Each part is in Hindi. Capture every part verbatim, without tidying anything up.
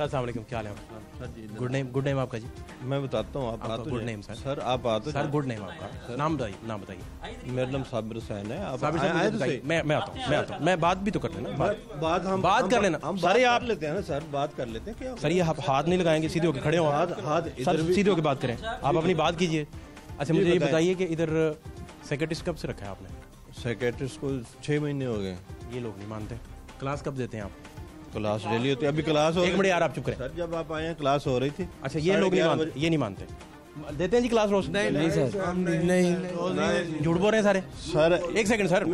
सर अस्सलाम वालेकुम, क्या हाल है आपका? गुड नेम, गुड नेम आपका जी? मैं बताता हूँ, आप बात गुड नेम सर। सर आप बात सर, गुड नेम आपका, नाम बताइए, नाम बताइए। मेरा नाम साबिर हुसैन है। आप आए तो सही, मैं मैं आता हूँ, मैं आता हूँ, मैं बात भी तो कर लेना, बात हम बात कर लेना, हम सारे आप लेते हैं ना सर, बात कर लेते हैं। क्या सर ये आप हाथ नहीं लगाएंगे, सीधे होकर खड़े हो, हाथ सीधे होकर बात करें, आप अपनी बात कीजिए। अच्छा मुझे ये बताइए कि इधर सेक्रेटरी कब से रखा है आपने? सेक्रेटरी को छः महीने हो गए। ये लोग नहीं मानते। क्लास कब देते हैं आप? क्लास डेली होती है, अभी क्लास हो। एक मिनट यार आप चुप करें। सर जब आप आए हैं क्लास हो रही थी। अच्छा ये लोग नहीं मानते, ये नहीं मानते, देते हैं जी क्लास रोज? नहीं नहीं सर, नहीं, झूठ बोल रहे हैं सारे। सर एक सेकंड सर,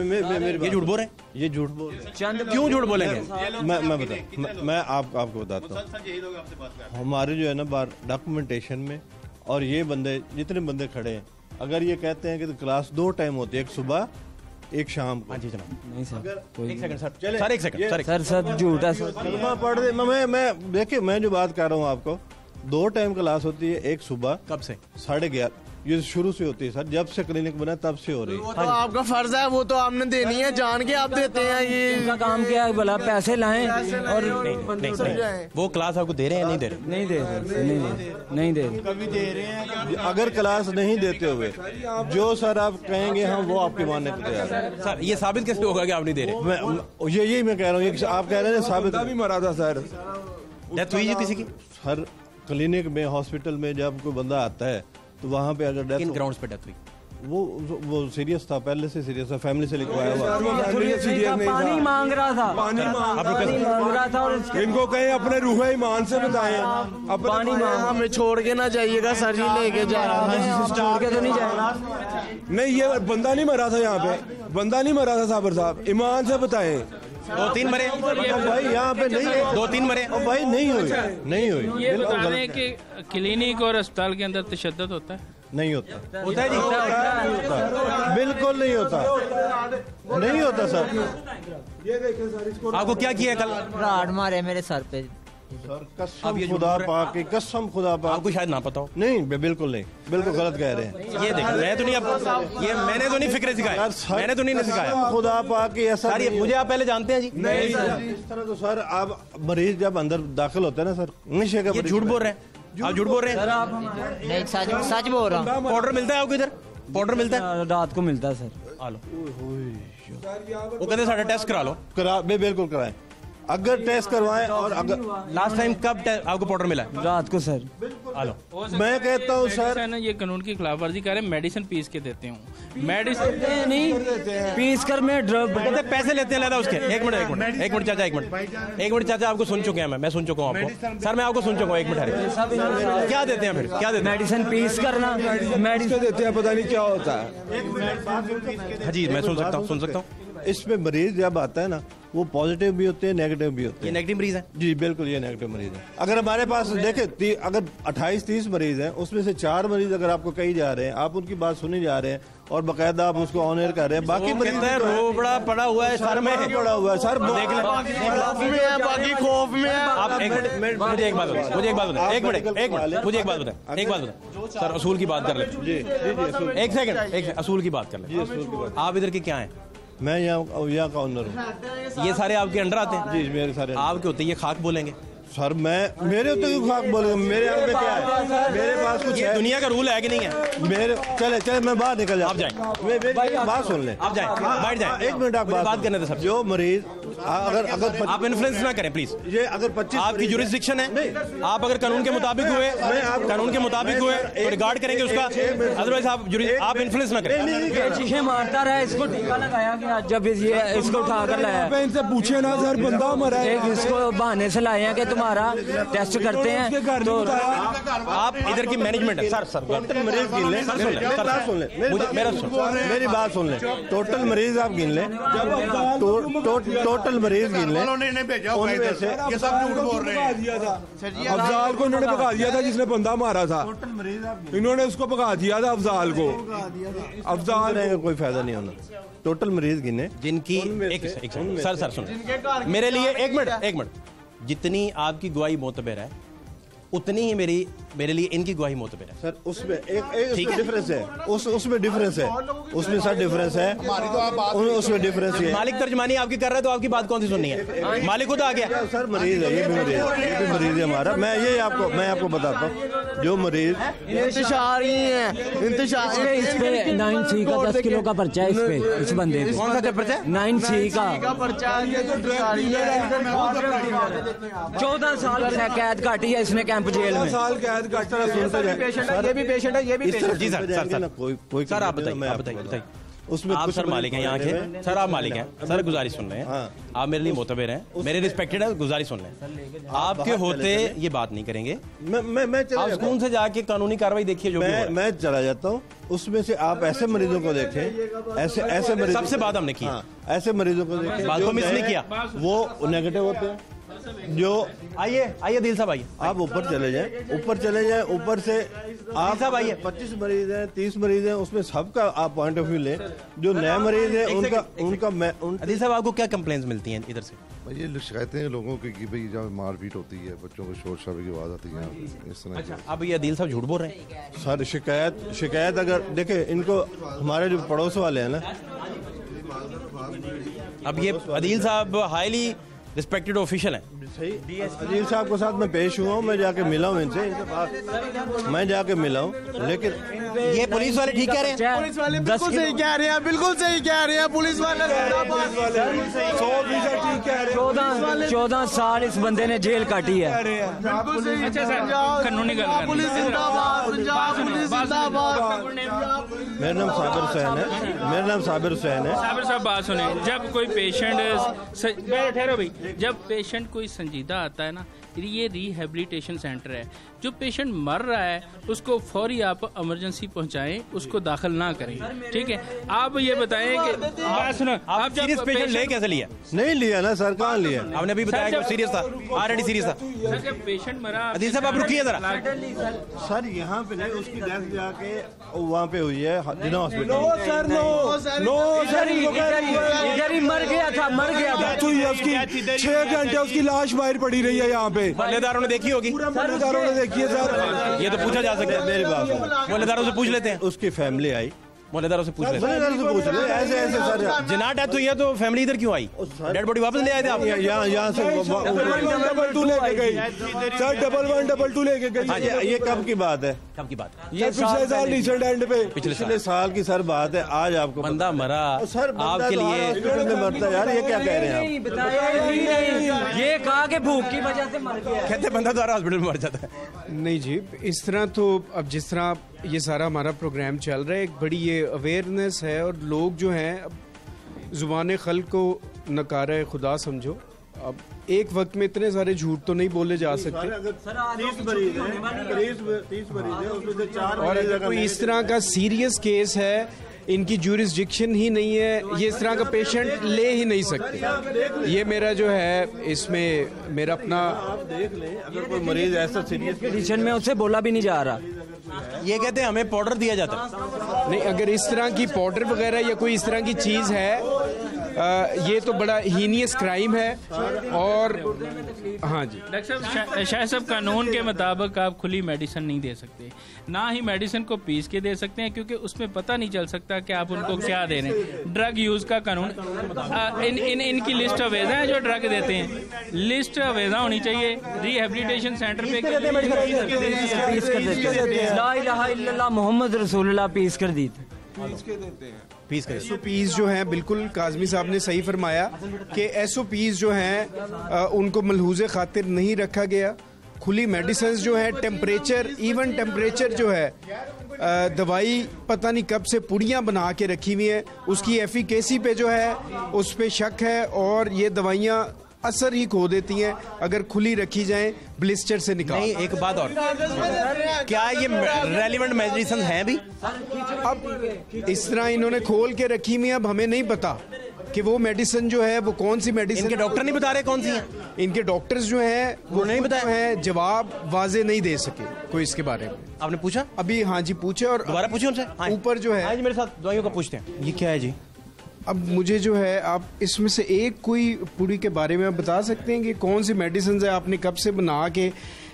ये झूठ बोल रहे हैं, ये झूठ बोल रहे हैं। क्यों झूठ बोलेंगे? मैं मैं बता मैं आप आपको बताता हूँ। हमारे जो है ना बार डॉक्यूमेंटेशन में, और ये बंदे जितने बंदे खड़े हैं, अगर ये कहते हैं कि क्लास दो टाइम होती है, एक सुबह एक शाम को। जी जनाब। नहीं सर, एक सेकंड सर, चले सर, एक सेकंड सर, सर झूठा सर, कलमा पढ़ दे। मैं मैं देखिए मैं जो बात कर रहा हूँ आपको, दो टाइम क्लास होती है, एक सुबह। कब से? साढ़े ग्यारह, ये शुरू से होती है सर, जब से क्लिनिक बना तब से हो रही है। वो तो आपका फर्ज है, वो तो आपने देनी है, जान के आप देते हैं। ये काम क्या है भला, पैसे लाएं और वो क्लास आपको दे रहे हैं? नहीं दे रहे, नहीं दे रहे, नहीं दे रहे, कभी दे रहे हैं। अगर क्लास नहीं देते हुए जो सर आप कहेंगे हम वो आपके मानने को तैयार हैं। सर ये साबित कैसे होगा कि आप नहीं दे रहे? ये यही मैं कह रहा हूँ, आप कह रहे हैं साबित भी मरा था सर, डेथ हुई किसी की सर क्लिनिक में, हॉस्पिटल में जब कोई बंदा आता है तो वहाँ पे अगर डेथ ग्राउंड्स पे डेथ हुई, वो वो सीरियस था, पहले से सीरियस था, फैमिली से लिखवाया हुआ, पानी मांग रहा था, पानी मांग रहा था। और इनको कहें अपने रूह ईमान से बताएं, पानी हमें छोड़ के ना जाइएगा सर जी, लेके जा रहा था, छोड़ के तो नहीं जाएगा। नहीं ये बंदा नहीं मरा था, यहाँ पे बंदा नहीं मरा था साबर साहब, ईमान से बताएं। दो तीन मरे भाई यहाँ पे, नहीं दो तीन मरे भाई, नहीं हुई, नहीं हुई। ये बता दें कि क्लिनिक और अस्पताल के अंदर तशद्दुद होता है? नहीं होता, होता है जी, बिल्कुल नहीं होता, नहीं होता सर। ये देखें सर, इसको आपको क्या किया कल? राड मारे मेरे सर पे सर, कसम खुदा पाक, कसम खुदा पाक। आपको शायद ना पता हो। नहीं बिल्कुल नहीं, बिल्कुल गलत कह रहे हैं। ये देखो मैं तो नहीं, आप ये मैंने तो नहीं फिक्र सिखाया, मैंने तो नहीं सिखाया, खुदा पाक ऐसा। मुझे आप पहले जानते हैं जी? नहीं सर, इस तरह तो सर आप मरीज जब अंदर दाखिल होते हैं ना सर, नशे का झूठ बोल रहे हैं, आप झूठ बोल रहे हैं, सच बोल रहा हूँ। पाउडर मिलता है आपको इधर? पाउडर मिलता है रात को, मिलता है सर। आ लो, वो कहते साढ़े टेस्ट करा लो, करा बिल्कुल कराएं, अगर टेस्ट करवाएं। और अगर लास्ट टाइम कब आपको पाउडर मिला? रात को सर। हेलो मैं कहता हूँ सर है ना, ये कानून की खिलाफ वर्जी कर रहे हैं, मेडिसिन पीस के देते हूँ, मेडिसिन नहीं पीस कर मैं ड्रग पैसे लेते हैं लगा उसके। एक मिनट एक मिनट एक मिनट चाचा, एक मिनट एक मिनट चाचा, आपको सुन चुके हैं, मैं मैं सुन चुका हूँ आपको सर, मैं आपको सुन चुका हूँ। एक मिनट, क्या देते हैं फिर? क्या देते हैं? मेडिसिन पीस करना, मेडिसिन देते हैं, पता नहीं क्या होता है। हाँ जी मैं सुन सकता हूँ, सुन सकता हूँ। इसमें मरीज जब आता है ना, वो पॉजिटिव भी होते हैं, नेगेटिव भी होते हैं। ये नेगेटिव मरीज है जी? बिल्कुल ये नेगेटिव मरीज है। अगर हमारे पास देखे अगर अट्ठाईस तीस मरीज हैं, उसमें से चार मरीज अगर आपको कही जा रहे हैं, आप उनकी बात सुनी जा रहे हैं और बाकायदा आप उसको ऑन एयर कर रहे हैं, बाकी मरीज है रोबड़ा पड़ा हुआ है, सर में पड़ा हुआ है सर, बाकी खौफ में है। आप एक मिनट मुझे एक बात बताएं, मुझे एक बात बताएं, एक मिनट एक मिनट मुझे एक बात बताएं, एक बात बताएं सर, असूल की बात कर लें जी। एक सेकंड, एक असूल की बात कर लें। आप इधर के क्या है? मैं यहाँ यहाँ का ऑनर हूँ। ये सारे आपके अंडर आते हैं जी? मेरे सारे आपके होते हैं। ये खाक बोलेंगे सर, मैं मेरे होते हुए खाक बोलेंगे, मेरे यहाँ पे क्या है, मेरे पास कुछ है? दुनिया का रूल है कि नहीं है मेरे? चले चले मैं बाहर निकल जाऊँ, आप जाए बात सुन लें, आप जाए बैठ जाए। एक मिनट आप बात करने थे सर। जो मरीज अगर अगर आप इन्फ्लुएंस ना करें प्लीज, ये अगर पच्चीस आपकी जुरिस्डिक्शन है, आप अगर कानून के मुताबिक हुए, कानून के मुताबिक हुए तो रिगार्ड करेंगे उसका, अदरवाइज आप आप इन्फ्लुएंस ना करें। चीखे मारता रहा, इसको टीका लगाया गया जब ये इसको उठाकर लाया, इनसे पूछे ना सर बंदा मरा है, इसको बहाने से लाए हैं कि तुम्हारा टेस्ट करते हैं। तो आप इधर की मैनेजमेंट है सर, सर मरीज गिन लें, मेरा मेरी बात सुन लें, टोटल मरीज आप गिन लें, टोटल मरीज गिन लें। उन्होंने भेजा ये सब झूठ बोल रहे हैं। अफजाल को इन्होंने भगा दिया था, जिसने बंदा मारा था, इन्होंने उसको भगा दिया था अफजाल को। अफजाल है कोई फायदा नहीं होना। टोटल मरीज गिने जिनकी एक सर सर सुन मेरे लिए एक मिनट एक मिनट जितनी आपकी गवाही मोतबर है उतनी ही मेरी मेरे लिए इनकी गवाही मोतबर है सर। उसमें एक डिफरेंस है, उसमें डिफरेंस है, उसमें सर डिफरेंस है, उसमें डिफरेंस है। मालिक तर्जमानी आपकी कर रहा है तो आपकी बात कौन सी सुननी है? मालिक खुद आ गया सर। मरीज है, ये भी मरीज है, ये भी मरीज है हमारा। मैं ये आपको मैं आपको बताता हूँ, जो मरीज नाइन सी का दस किलो का पर्चा है, इस पे इस बंदे कौन सा पर्चा है? नाइन सी का पर्चा। चौदह साल कैद काटी है इसने कैंप जेल में। साल कैद काटता है, ये भी पेशेंट है, ये भी पेशेंट है। जी सर, सर सर कोई सर आप बताइए, आप बताइए उसमें आप सर मालिक हैं यहाँ के, सर आप मालिक हैं सर, गुजारिश सुन रहे हैं आप, मेरे लिए मोतबर हैं, मेरे रिस्पेक्टेड है, गुजारिश सुन रहे हैं। आपके होते ये बात नहीं करेंगे। मैं मैं मैं आप स्कूल से जाके कानूनी कार्रवाई देखिए। जो मैं मैं चला जाता हूँ, उसमें से आप ऐसे मरीजों को देखें, ऐसे ऐसे मरीज सबसे बात हमने की, ऐसे मरीजों को देखें, बात को मिस नहीं किया, वो नेगेटिव होते हैं। जो आइए आइए दिल साहब, आइए आप ऊपर चले जाए, ऊपर चले जाए, ऊपर से आप साहब आइए। पच्चीस मरीज हैं, तीस मरीज हैं, उसमें सबका आप पॉइंट ऑफ व्यू लें। जो नए मरीज हैं उनका उनका मैं दिल साहब आपको क्या कंप्लेंट्स मिलती हैं इधर से? ये शिकायतें हैं लोगों की कि भाई जहाँ मारपीट होती है, बच्चों को शोर शराबे की आवाज़ आती है, इस तरह की। अब ये अदील साहब झूठ बोल रहे हैं सर। शिकायत शिकायत अगर देखें इनको, हमारे जो पड़ोस वाले हैं ना, अब ये अदील साहब हाईली रिस्पेक्टेड ऑफिशियल है। सही अजील साहब के साथ मैं पेश हुआ हूँ, मैं जाके मिला हूँ इनसे, मैं जाके मिला हूँ, लेकिन ये पुलिस वाले ठीक कह रहे हैं, पुलिस वाले बिल्कुल सही कह रहे हैं, बिल्कुल सही कह रहे हैं पुलिस वाले। चौदह चौदह साल इस बंदे ने जेल काटी है। मेरा नाम साबिर हुसैन है, मेरा नाम साबिर हुसैन है। साबिर साहब बात सुने, जब कोई पेशेंट ठहरो भाई, जब पेशेंट कोई संजीदा आता है ना, ये रिहेबिलिटेशन सेंटर है। जो पेशेंट मर रहा है उसको फौरी आप इमरजेंसी पहुंचाएं, उसको दाखिल ना करें, ठीक है? आप ये बताएं कि आप सुनो, आप सीरियस पेशेंट ले कैसे लिया? नहीं लिया ना सर, कहाँ लिया? आपने अभी बताया कि सीरियस था, ऑलरेडी सीरियस था सर। जब पेशेंट मरा अदील साहब आप रुकिए जरा सर, यहाँ पे नहीं, उसकी डेथ जाके वहाँ पे हुई है जिना हॉस्पिटल, मर गया था, मर गया था। छह घंटे उसकी लाश बाहर पड़ी रही है, यहाँ पे बल्लेदारों ने देखी होगी, बल्लेदारों ने देखी है सर, ये तो पूछा जा सकता है। मेरी बात बल्लेदारों से पूछ लेते हैं, उसकी फैमिली आई, बल्लेदारों से पूछ लेते हैं। ऐसे ऐसे सर जिना डेथ हुई है तो फैमिली इधर क्यों आई? डेड बॉडी वापस ले आए थे आप? यहाँ यहाँ से डबल टू लेके गई sir, double one double two लेके गई। ये कब की बात है? कब की बात? ये पिछले साल रिसेंट एंड पे, पिछले साल की सर बात है। आज आपको बंदा मरा सर, आपके लिए मरता यार, ये क्या कह रहे हैं आप? ये कहा कि भूख की वजह से मर गया, कहते बंदा द्वारा हॉस्पिटल में मर जाता है। नहीं जी, इस तरह तो अब जिस तरह ये सारा हमारा प्रोग्राम चल रहा है, एक बड़ी ये अवेयरनेस है, और लोग जो हैं जुबान खल को नकारा खुदा समझो। अब एक वक्त में इतने सारे झूठ तो नहीं बोले जा सकते। तीस मरीज हैं, तीस मरीज हैं, उसमें से चार और अगर कोई इस तरह का सीरियस केस है, इनकी ज्यूरिसडिक्शन ही नहीं है, ये इस तरह का पेशेंट ले ही नहीं सकते। ये मेरा जो है इसमें मेरा अपना देख ले, अगर कोई मरीज ऐसा सीरियस कंडीशन में उससे बोला भी नहीं जा रहा, ये कहते हैं हमें पाउडर दिया जाता है। नहीं, अगर इस तरह की पाउडर वगैरह या कोई इस तरह की चीज़ है, आ, ये तो बड़ा हीनियस क्राइम है। और हाँ जी डॉक्टर शाह साहब, कानून के मुताबिक आप खुली मेडिसिन नहीं दे सकते, ना ही मेडिसिन को पीस के दे सकते हैं, क्योंकि उसमें पता नहीं चल सकता कि आप उनको क्या दे रहे हैं। ड्रग यूज़ का कानून आ, इन इन इनकी लिस्ट अवेजा है जो ड्रग देते हैं, लिस्ट अवेजा होनी चाहिए। रिहेबिलिटेशन सेंटर पे मोहम्मद रसूलुल्लाह पीस कर दी, पीस के देते हैं। पीस एस ओ पीज जो हैं, बिल्कुल काजमी साहब ने सही फरमाया कि एस ओ पीज जो हैं उनको मलहूज़े खातिर नहीं रखा गया। खुली मेडिसिन्स जो है, टेम्परेचर इवन टेम्परेचर जो है आ, दवाई पता नहीं कब से पुड़ियाँ बना के रखी हुई हैं, उसकी एफिकेसी पे जो है उस पे शक है, और ये दवाइयाँ असर ही खो देती हैं अगर खुली रखी जाएं, ब्लिस्टर से निकाल। नहीं, एक बात और, क्या ये रेलिवेंट मेडिसिन हैं भी? अब इस तरह इन्होंने खोल के रखी में, अब हमें नहीं पता कि वो मेडिसिन जो है वो कौन सी मेडिसिन, इनके डॉक्टर नहीं बता रहे कौन सी है, इनके डॉक्टर्स जो हैं वो नहीं बताए हैं, जवाब वाजे नहीं दे सके कोई इसके बारे में। आपने पूछा अभी? हाँ जी पूछे, और दोबारा पूछे उनसे ऊपर जो है मेरे साथ दवाइयों का पूछते हैं। ये क्या है जी? अब मुझे जो है आप इसमें से एक कोई पूरी के बारे में आप बता सकते हैं कि कौन सी मेडिसिन है आपने कब से बना के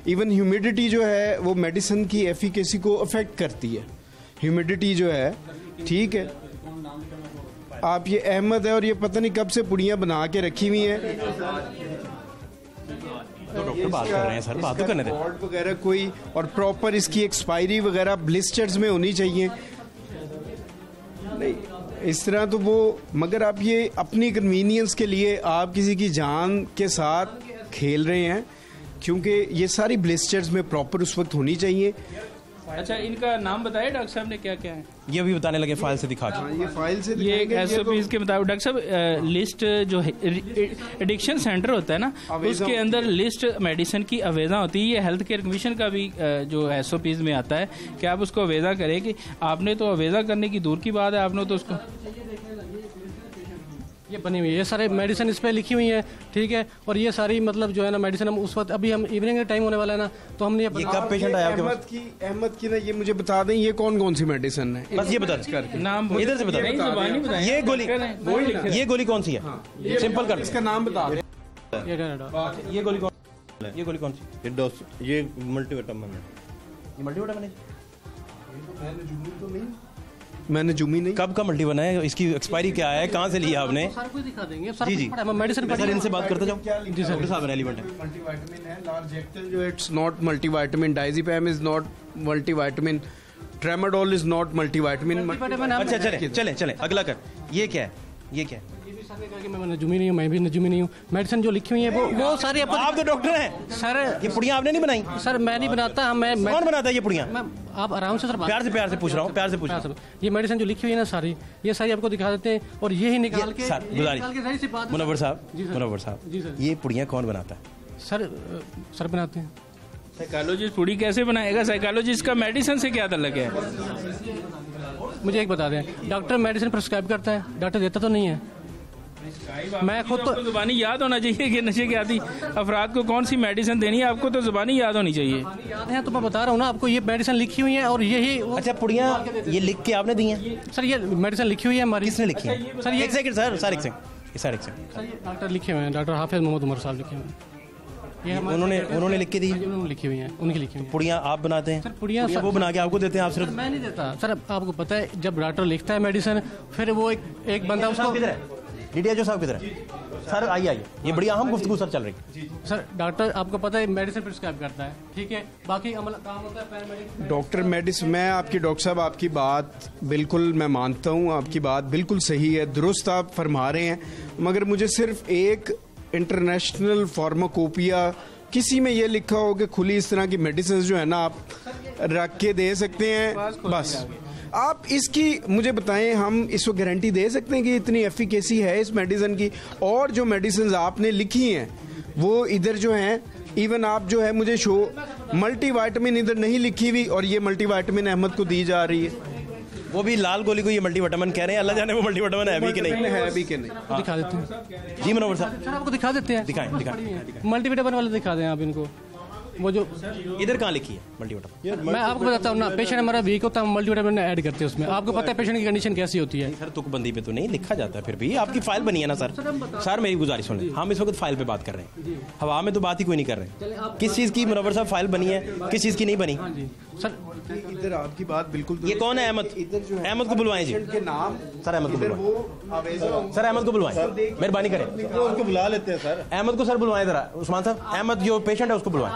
इवन ह्यूमिडिटी जो है वो मेडिसिन की एफिकेसी को अफेक्ट करती है। ह्यूमिडिटी जो है, ठीक है, आप ये अहमद है और ये पता नहीं कब से पुड़ियाँ बना के रखी हुई हैं। तो डॉक्टर बात कर रहे हैं सर, बात तो करने दें। बोर्ड वगैरह कोई और प्रॉपर इसकी एक्सपायरी वगैरह ब्लिस्टर्स में होनी चाहिए, नहीं इस तरह तो वो। मगर आप ये अपनी कन्वीनियंस के लिए आप किसी की जान के साथ खेल रहे हैं, क्योंकि ये सारी ब्लिस्टर्स में प्रॉपर उस वक्त होनी चाहिए। अच्छा, इनका नाम बताया डॉक्टर साहब ने, क्या क्या है? ये अभी बताने लगे, फाइल से दिखा के। ये फाइल से ये एसओपीज़ के मुताबिक डॉक्टर साहब लिस्ट जो है, एडिक्शन सेंटर होता है ना, उसके अंदर लिस्ट मेडिसिन की अवेजा होती है। ये हेल्थ केयर कमीशन का भी जो एसओपीज़ में आता है कि आप उसको अवेजा करें। कि आपने तो अवेजा करने की दूर की बात है, आपने तो उसको ये बनी हुई है, ये सारे मेडिसिन इस पर लिखी हुई है, ठीक है। और ये सारी मतलब जो है ना मेडिसिन हम उस वक्त, अभी हम इवनिंग का टाइम होने वाला है ना, तो हमने ये कब पेशेंट आया आपके पास? अहमद की ना, ये मुझे बता दें ये कौन कौन सी मेडिसिन है, बस ये बता दें नाम, इधर से बता दें। ये गोली ये गोली कौन सी है, सिंपल कर, इसका नाम बता दें। ये गोली कौन ये गोली कौन सी? ये मल्टीविटामिन है। ये मल्टीविटामिन है, मैंने जुम्मी नहीं। कब का मल्टी बनाया, इसकी एक्सपायरी क्या है, कहाँ से लिया आपने? सर को दिखा देंगे सर, जी जी मेडिसिन पर इनसे बात करते जाओ। जी सर, साहब एलिमेंट है, मल्टीविटामिन है, लार्ज एक्टिव जो, it's not multivitamin, diazepam is not multivitamin, tramadol is not multivitamin. अच्छा चले चले चले अगला कर। ये क्या है, ये क्या है? मैं नजूमी नहीं हूँ, मैं भी नजूमी नहीं हूँ। मेडिसिन जो लिखी हुई है वो वो सारी अपन, आप तो डॉक्टर हैं सर, ये पुड़ियाँ आपने नहीं बनाई? सर मैं नहीं बनाता, हम मैं कौन बनाता है ये पुड़ियाँ? मैं आप आराम से सर, प्यार से प्यार से पूछ रहा हूँ, प्यार से पूछ रहा हूँ। ये मेडिसिन जो लिखी हुई है ना सारी, ये सारी आपको दिखा देते हैं और ये ही निकाल के सर। मुनव्वर साहब, मुनव्वर साहब, ये पुड़ियाँ कौन बनाता है? सर सर बनाते हैं साइकोलॉजिस्ट। पूरी कैसे बनाएगा साइकोलॉजिस्ट का, मेडिसिन से क्या तल्लुक है? मुझे एक बता दें, डॉक्टर मेडिसिन प्रिस्क्राइब करता है, डॉक्टर देता तो नहीं है। मैं खुद तो जुबानी याद होना चाहिए कि नशे के आदि अफराद को कौन सी मेडिसिन देनी है, आपको तो जुबानी याद होनी चाहिए। याद है तो मैं बता रहा हूँ ना आपको, ये मेडिसिन लिखी हुई है और यही। अच्छा, पुड़ियाँ ये लिख के आपने दी हैं? सर ये मेडिसिन लिखी हुई है हमारी, किसने लिखी है सर? ये एक सेकंड सर, सर एक सेकंड सर, एक सेकंड सर, ये डॉक्टर लिखे हुए हैं, डॉक्टर हाफिज मोहम्मद उमर साहब लिखे हुए हैं, ये उन्होंने उन्होंने लिख के दी, लिखी हुई है, उनकी लिखी हुई है। पुड़ियाँ आप बनाते हैं? सर पुड़ियाँ वो बना के आपको देते हैं, आप सिर्फ? मैं नहीं देता सर, आपको पता है जब डॉक्टर लिखता है मेडिसिन, फिर वो एक एक बंदा उसको डीडीए जो साहब किधर है सर? आइए आइए, ये बड़ी अहम गुफ्तगू सर चल रही है। सर डॉक्टर आपको पता है मेडिसिन प्रिस्क्राइब करता है, ठीक है, बाकी अमल काम होता है पैरामेडिक डॉक्टर मेडिसिन। मैं आपकी डॉक्टर साहब, आपकी बात बिल्कुल मैं मानता हूँ, आपकी बात बिल्कुल सही है, दुरुस्त आप फरमा रहे हैं, मगर मुझे सिर्फ एक इंटरनेशनल फार्माकोपिया किसी में ये लिखा हो कि खुली इस तरह की मेडिसिन जो है ना आप रख के दे सकते हैं, बस आप इसकी मुझे बताएं, हम इसको गारंटी दे सकते हैं कि इतनी एफिकेसी है इस मेडिसिन की? और जो मेडिसिन आपने लिखी हैं वो इधर जो हैं, इवन आप जो है मुझे शो मल्टीविटामिन इधर नहीं लिखी हुई, और ये मल्टीविटामिन अहमद को दी जा रही है, वो भी लाल गोली को ये मल्टीविटामिन कह रहे हैं। अल्लाह जाने वो मल्टीविटामिन है अभी के नहीं है, अभी के नहीं। दिखा देते हैं जी मनोहर साहब, आपको दिखा देते हैं, दिखाएं दिखाएं मल्टीविटामिन वाले दिखा दें आप इनको, वो जो इधर कहाँ लिखी है मल्टीविटामिन? मैं आपको बताता हूँ ना, पेशेंट हमारा वीक होता है, हम मल्टीविटामिन ऐड करते हैं उसमें, आपको पता है पेशेंट की कंडीशन कैसी होती है। सर तुकबंदी पे तो नहीं लिखा जाता, फिर भी आपकी फाइल बनी है ना सर? सर मेरी गुजारिश सुन, हम इस वक्त फाइल पे बात कर रहे हैं, हवा में तो बात ही कोई नहीं कर रहे। किस चीज़ की मुनव्वर साहब फाइल बनी है, किस चीज़ की नहीं बनी? सर इधर आपकी बात बिल्कुल, ये कौन है अहमद? अहमद को बुलवाएं जी, नाम सर अहमद को बुलवाएं, सर अहमद को बुलवाएं, मेहरबानी करें, उसको बुला लेते हैं सर, अहमद को सर बुलवाएं जरा, उस्मान साहब अहमद जो पेशेंट है उसको बुलवाएं,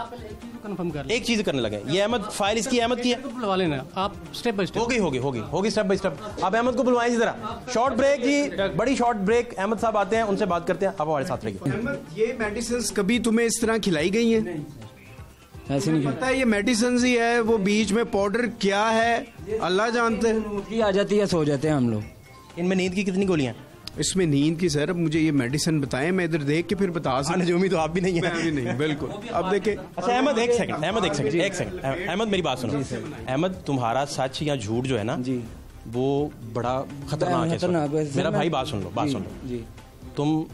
कंफर्म कर, एक चीज करने लगे, ये अहमद फाइल इसकी अहमद की है, बुलवा लेना आप स्टेप बाय स्टेप, होगी होगी होगी होगी स्टेप बाय स्टेप। आप अहमद को बुलवाएं जी जरा, शॉर्ट ब्रेक जी, बड़ी शॉर्ट ब्रेक, अहमद साहब आते हैं उनसे बात करते हैं, आप हमारे साथ रहिए। अहमद ये मेडिसिन कभी तुम्हें इस तरह खिलाई गई है? ऐसे नहीं पता है, ये मेडिसिन ही है, वो बीच में पाउडर क्या है अल्लाह जानते हैं, आ जाती है, सो जाते हैं हम लोग। इनमें नींद की कितनी गोलियाँ इसमें नींद की? सर अब मुझे ये मेडिसिन बताएं, मैं इधर देख के फिर बता सकता हूं। नजूमी तो आप भी नहीं है, मैं भी नहीं, बिल्कुल। अब देखें, अच्छा अहमद एक सेकंड, अहमद एक सेकंड एक सेकंड अहमद मेरी बात सुनो, अहमद तुम्हारा सच या झूठ जो है ना वो बड़ा खतरनाक है, मेरा भाई बात सुन लो, बात सुन लो, तुम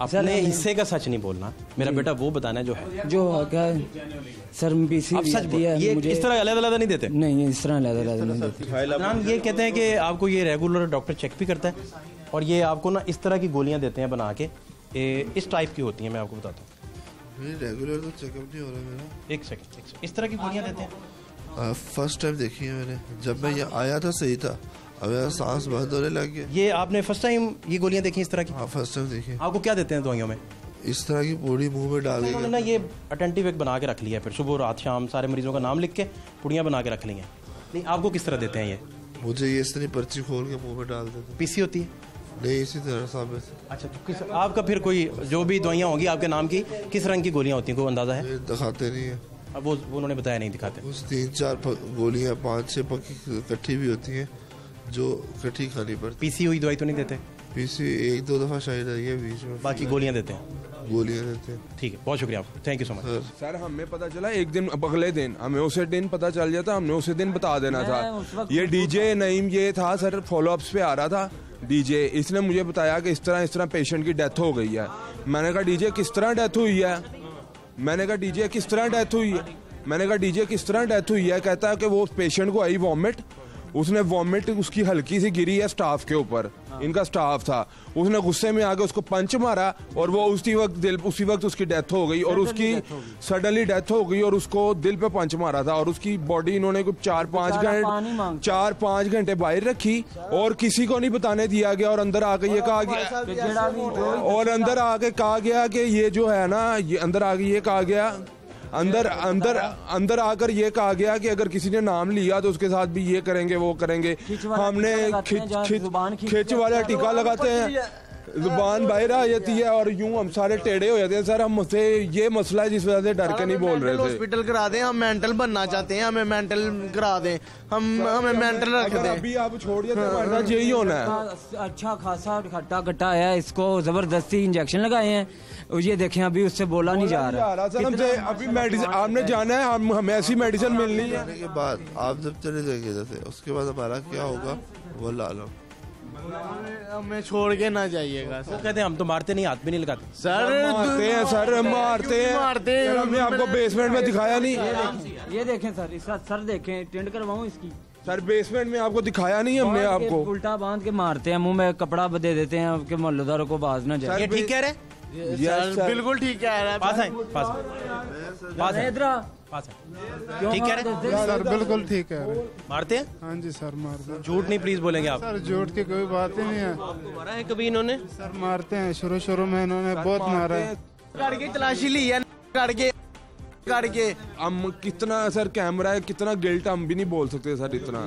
अपने हिस्से का सच नहीं बोलना, मेरा बेटा वो बताना है जो है, जो क्या सर सच दिया, ये मुझे इस तरह अलग-अलग नहीं देते, नहीं इस तरह अलग-अलग नहीं देते। ये कहते हैं कि आपको ये रेगुलर डॉक्टर चेक भी करता है, और ये आपको ना इस तरह की गोलियां देते हैं बना के, ए, इस टाइप की होती हैं, मैं आपको बताता हूँ। रेगुलर तो चेकअप नहीं हो रहा मेरा। एक सेकंड, एक सेकंड। इस तरह की गोलियां देते हैं? फर्स्ट टाइम देखी है मैंने, जब मैं यहाँ आया था सही था, अब मेरा सांस बंद होने लग गया। ये आपने फर्स्ट टाइम ये गोलियां देखी इस तरह की? हाँ फर्स्ट टाइम देखी। आपको क्या देते हैं दवाइयों में? इस तरह की पूरी मुंह में डाल के ना, ये अटेंटिव एक बना के रख लिया है, फिर सुबह रात शाम सारे मरीजों का नाम लिख के पुड़ियाँ बना के रख लेंगे। नहीं आपको किस तरह देते हैं ये? मुझे ये इस तरह पर्ची खोल के मुँह में डाल देते। पीसी होती है? नहीं इसी तरह साबित। अच्छा तो किस आपका फिर कोई जो भी दवाइयाँ होंगी आपके नाम की, किस रंग की गोलियाँ होती हैं, कोई अंदाज़ा है? दिखाते नहीं है। अब वो उन्होंने बताया नहीं दिखाते। उस तीन चार गोलियाँ पाँच छः पक्की इकट्ठी भी होती हैं जो इकट्ठी खानी पड़ती। पीसी हुई दवाई तो नहीं देते? पीसी एक दो दफ़ा शायद आई है बीच में, बाकी गोलियाँ देते हैं। गोलियाँ देते हैं। ठीक है, बहुत शुक्रिया आप, thank you so much sir. Sir हमें पता चला एक दिन, अगले दिन हमें उसे दिन पता चल जाता, हमने उसे दिन बता देना था। ये डीजे नईम ये था सर, फॉलोअप्स पे आ रहा था डीजे, इसने मुझे बताया कि इस तरह इस तरह पेशेंट की डेथ हो गई है। मैंने कहा डीजे किस तरह डेथ हुई है, मैंने कहा डीजे किस तरह डेथ हुई है, मैंने कहा डीजे किस तरह डेथ हुई है। कहता है कि वो पेशेंट को आई वॉमिट, उसने वॉमिट उसकी हल्की सी गिरी है स्टाफ के ऊपर, इनका स्टाफ था, उसने गुस्से में आके उसको पंच मारा और वो उसी वक्त दिल उसी वक्त उसकी डेथ हो गई और उसकी सडनली डेथ हो गई और उसको दिल पे पंच मारा था और उसकी बॉडी इन्होंने कुछ चार पाँच घंटे चार पाँच घंटे बाहर रखी और किसी को नहीं बताने दिया गया और अंदर आके ये कहा गया और अंदर आके कहा गया कि ये जो है ना ये अंदर आके ये कहा गया अंदर अंदर अंदर आकर ये कहा गया कि अगर किसी ने नाम लिया तो उसके साथ भी ये करेंगे वो करेंगे। हमने खिंच खिंच वाला टीका लगाते हैं, जुबान बाहर आ जाती है और यूं हम सारे टेढ़े हो जाते हैं सर। हम उससे ये मसला है जिस वजह से डर के नहीं बोल रहे थे। हॉस्पिटल करा दें, हम मेंटल बनना चाहते हैं, हमें मेंटल करा दें, हम हमें मेंटल रख दें। अभी आप छोड़िए तो यही होना है। अच्छा खासा खट्टा खट्टा आया, इसको जबरदस्ती इंजेक्शन लगाए हैं ये देखें, अभी उससे बोला नहीं जा रहा सर। हमसे अभी मेडिसिन आपने जाना है, हम हमें ऐसी मेडिसिन मिलनी है। आप जब चले जाएंगे उसके बाद हमारा क्या होगा वो लालो, हमें छोड़ के ना जाइएगा। वो कहते हैं हम तो मारते नहीं, हाथ भी नहीं लगाते सर। मारते हैं सर, मारते हैं मारते हैं। हमने आपको बेसमेंट में दिखाया नहीं। ये देखें सर, इसका सर देखें, टेंड करवाऊं इसकी। सर बेसमेंट में आपको दिखाया नहीं, हमने आपको उल्टा बांध के मारते हैं, मुंह में कपड़ा दे देते हैं आपके मोहल्लेदारों को, बाज ना जाए। ठीक कह रहे सर, बिल्कुल ठीक कह रहा है। पास है पास है पास है ठीक कह रहे सर, बिल्कुल ठीक है। मारते हैं? हाँ जी सर मारते हैं। झूठ नहीं प्लीज बोलेंगे आप सर, झूठ की कोई बात ही नहीं है। आपको मारा है कभी इन्होंने? सर मारते हैं, शुरू शुरू में इन्होंने बहुत मारा है, काट के तलाशी ली है, काट के काट के हम कितना सर कैमरा है, कितना गिल्ट हम भी नहीं बोल सकते सर। इतना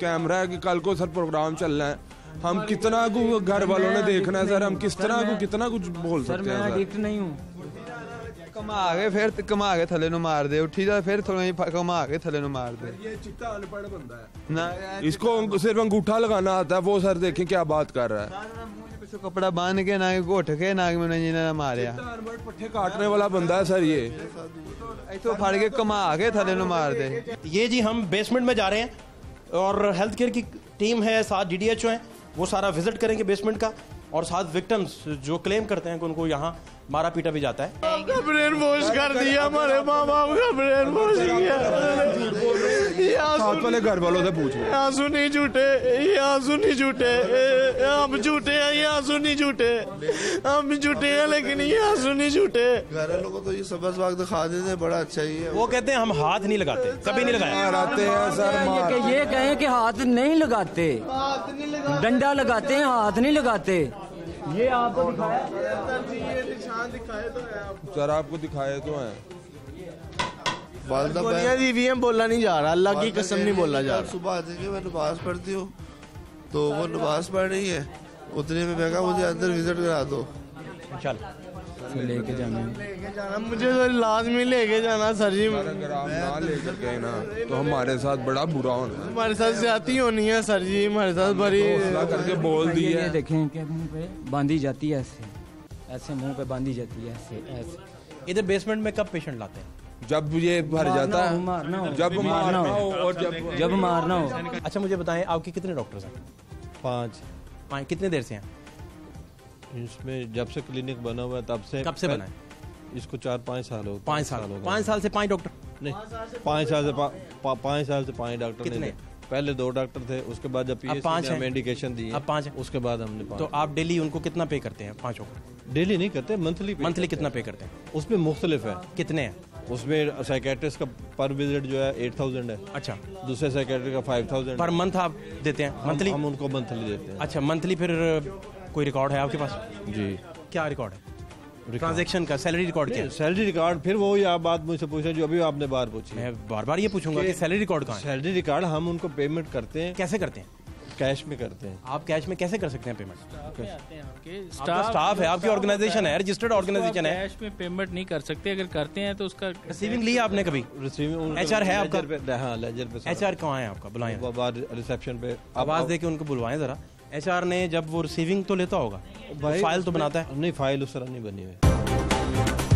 कैमरा है कि कल को सर प्रोग्राम चल रहा है, हम कितना घर वालों ने देखना है सर, हम किस तरह को कितना कुछ बोल सकते हैं। एडिक्ट नहीं हूँ, घुमा के फिर घुमा के थले नूं मार दे, उठी जा फिर थोड़ा घुमा के थले नूं मार दे। ये चिट्टा अनपढ़ बंदा है ना, इसको सिर्फ अंगूठा लगाना आता है। वो सर देखें क्या बात कर रहा है, कपड़ा बांध के ना घोट के ना मैंने मारिया, पट्टे काटने वाला बंदा है सर ये। इतो फाड़ के घुमा के थले नूं मार दे। ये जी हम बेसमेंट में जा रहे हैं और हेल्थ केयर की टीम है साथ, डी डी एच ओ है, वो सारा विजिट करेंगे बेसमेंट का और साथ विक्टिम्स जो क्लेम करते हैं कि उनको यहाँ मारा पीटा भी जाता है। ब्रेन वॉश कर दिया हमारे माँ बाप का, ब्रेन वॉश किया। साथ वाले घर वालों से पूछो, ये आंसू नहीं झूठे, ये आंसू नहीं झूठे, हम झूठे हैं, ये आंसू नहीं झूठे, हम झूठे हैं लेकिन ये आंसू नहीं झूठे। घर वालों को तो ये सबस वाक दिखा देते, बड़ा अच्छा ही है। वो कहते हैं हम हाथ नहीं लगाते, कभी नहीं लगाते हैं सर। ये कहें कि हाथ नहीं लगाते, डंडा लगाते हैं, हाथ नहीं लगाते। ये आपको दिखाया सर, आपको दिखाया तो है। वालदा जी बोला नहीं जा रहा, अल्लाह की कसम नहीं बोला जा रहा। सुबह आते मैं नमाज पढ़ती हूँ तो वो नमाज पढ़ रही है, उतने में मैं कहा मुझे अंदर विजिट करा दो, चल लेके जाना लेके जाना मुझे तो लाजमी लेके जाना सर जी। अगर आप ना लेकर गए ना तो हमारे साथ बड़ा बुरा होना, हमारे साथ ज्यादती होनी है सर जी, हमारे साथ बड़ी करके बोल दी है। देखें कि मुंह पे बांधी जाती है, ऐसे ऐसे मुंह पे बांधी जाती है, ऐसे ऐसे। इधर बेसमेंट में कब पेशेंट लाते हैं? जब ये भर जाता है, जब मारना हो और जब जब मारना हो। अच्छा मुझे बताएं आपके कितने डॉक्टर्स हैं? पाँच। पाँच कितने देर से हैं इसमें? जब से क्लिनिक बना हुआ है तब से। कब से बना है? इसको चार पाँच साल हो पाँच साल हो पाँच साल से पाँच डॉक्टर नहीं, पाँच साल से पाँच साल से पाँच डॉक्टर नहीं, पहले दो डॉक्टर थे, उसके बाद जब पी एस सी ने इंडिकेशन दी, अब पाँच, उसके बाद हमने। तो आप डेली उनको कितना पे करते हैं पाँचों को? डेली नहीं करते, मंथली मंथली कितना पे करते हैं? उसमें मुख्तलिफ है। कितने हैं उसमें? साइकेट्रिस्ट का पर विजिट जो है एट थाउजेंड है। अच्छा, दूसरे साइकेट्रिस्ट का फाइव थाउजेंड पर मंथ आप देते हैं? मंथली हम उनको मंथली देते हैं। अच्छा, मंथली। फिर कोई रिकॉर्ड है आपके पास? जी। क्या रिकॉर्ड है? ट्रांजैक्शन का सैलरी रिकॉर्ड? क्या सैलरी रिकॉर्ड? फिर वही आप बात मुझसे पूछे जो अभी आपने बार पूछी। मैं बार बार ये पूछूंगा कि सैलरी रिकॉर्ड कहाँ है? सैलरी रिकॉर्ड हम उनको पेमेंट करते हैं। कैसे करते हैं? कैश में करते हैं। आप कैश में कैसे कर सकते हैं पेमेंट? आपके स्टाफ है, आपकी ऑर्गेनाइजेशन है, रजिस्टर्ड ऑर्गेनाइजेशन है। कैश में पेमेंट नहीं कर सकते, अगर करते हैं तो उसका रिसीविंग लिया आपने कभी? रिसीविंग एचआर है आपका? हाँ, लेजर पे। एचआर कहाँ है आपका? बुलाएं रिसेप्शन पे, आवाज देके उनको बुलवाएं जरा। एचआर ने जब वो रिसीविंग तो लेता होगा, फाइल तो बनाता है? नहीं, फाइल उस तरह नहीं बनी हुई।